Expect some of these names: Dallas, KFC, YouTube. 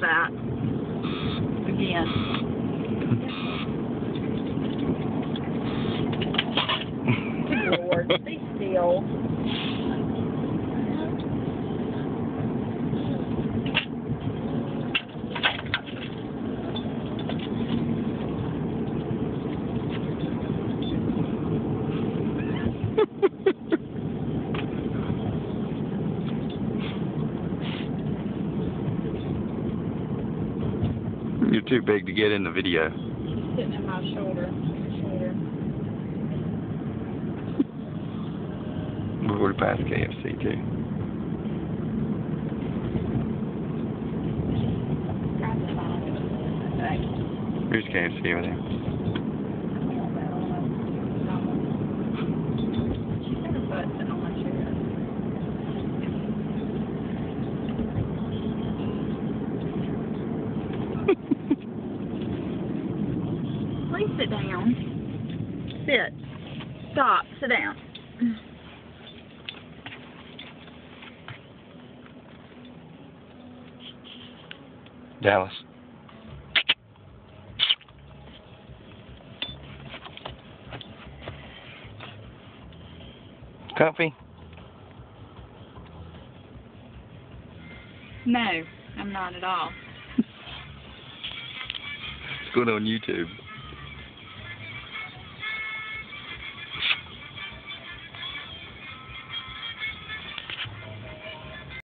that again. Lord, be still. You're too big to get in the video. She's sitting at my shoulder. We're past KFC too. Here's KFC over there. Please sit down. Sit. Stop. Sit down. Dallas. Comfy? No, I'm not at all. It's going on YouTube.